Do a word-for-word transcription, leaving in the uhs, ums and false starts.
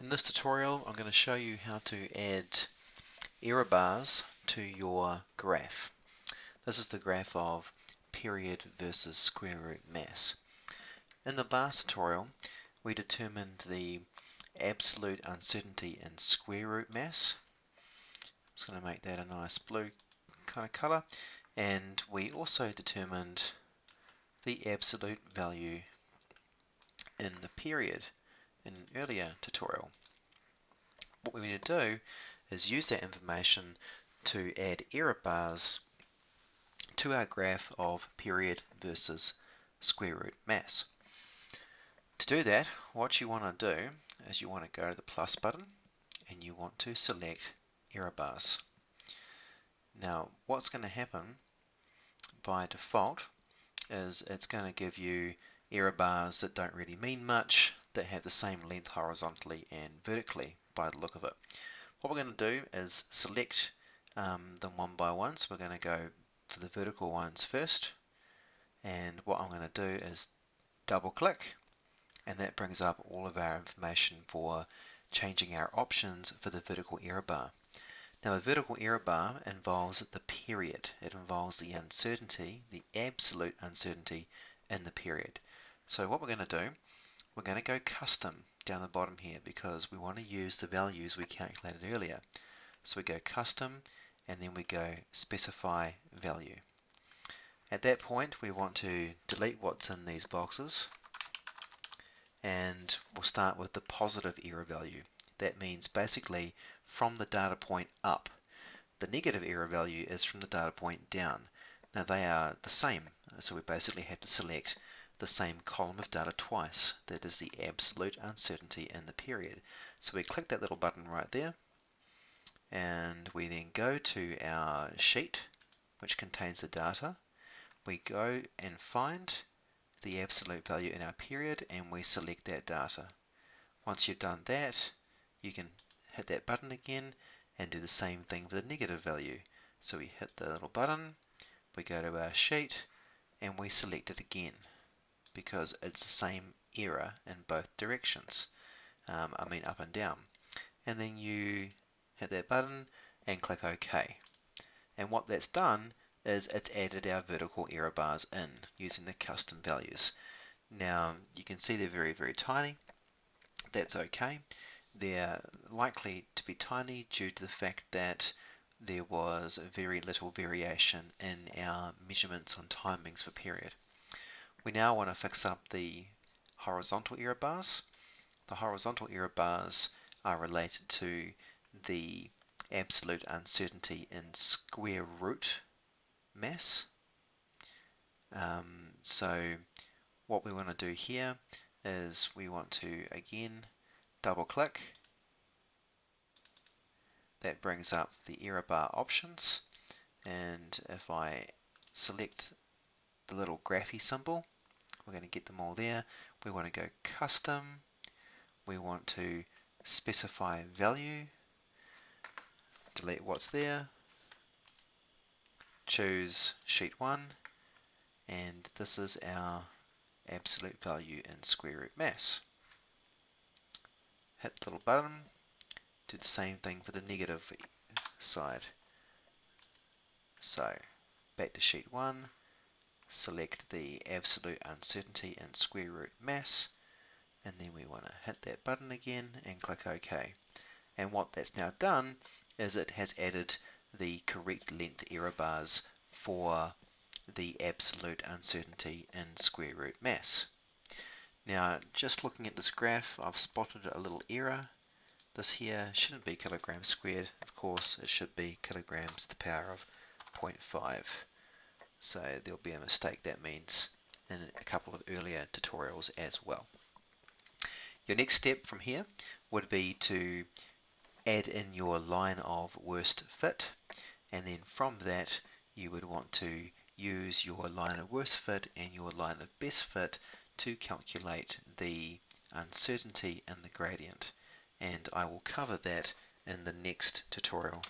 In this tutorial, I'm going to show you how to add error bars to your graph. This is the graph of period versus square root mass. In the last tutorial, we determined the absolute uncertainty in square root mass. I'm just going to make that a nice blue kind of color. And we also determined the absolute value in the period in an earlier tutorial. What we're going to do is use that information to add error bars to our graph of period versus square root mass. To do that, what you want to do is you want to go to the plus button and you want to select error bars. Now, what's going to happen by default is it's going to give you error bars that don't really mean much, that have the same length horizontally and vertically by the look of it. What we're going to do is select um, them one by one, so we're going to go for the vertical ones first, and what I'm going to do is double click, and that brings up all of our information for changing our options for the vertical error bar. Now, a vertical error bar involves the period. It involves the uncertainty, the absolute uncertainty in the period. So what we're going to do, we're going to go custom down the bottom here because we want to use the values we calculated earlier. So we go custom and then we go specify value. At that point we want to delete what's in these boxes and we'll start with the positive error value. That means basically from the data point up. The negative error value is from the data point down. Now they are the same, so we basically have to select the same column of data twice. That is the absolute uncertainty in the period. So we click that little button right there, and we then go to our sheet, which contains the data. We go and find the absolute value in our period, and we select that data. Once you've done that, you can hit that button again and do the same thing for the negative value. So we hit the little button, we go to our sheet, and we select it again, because it's the same error in both directions, um, I mean up and down. And then you hit that button and click OK. And what that's done is it's added our vertical error bars in using the custom values. Now you can see they're very, very tiny. That's okay. They're likely to be tiny due to the fact that there was very little variation in our measurements on timings for period. We now want to fix up the horizontal error bars. The horizontal error bars are related to the absolute uncertainty in square root mass. Um, so what we want to do here is we want to, again, double click. That brings up the error bar options. And if I select the little graphy symbol, we're going to get them all there. We want to go custom, we want to specify value, delete what's there, choose sheet one, and this is our absolute value in square root mass. Hit the little button, do the same thing for the negative side. So back to sheet one, select the absolute uncertainty in square root mass, and then we want to hit that button again and click OK. And what that's now done is it has added the correct length error bars for the absolute uncertainty in square root mass. Now, just looking at this graph, I've spotted a little error. This here shouldn't be kilograms squared, of course, it should be kilograms to the power of zero point five. So there'll be a mistake that means in a couple of earlier tutorials as well. Your next step from here would be to add in your line of worst fit, and then from that you would want to use your line of worst fit and your line of best fit to calculate the uncertainty in the gradient, and I will cover that in the next tutorial.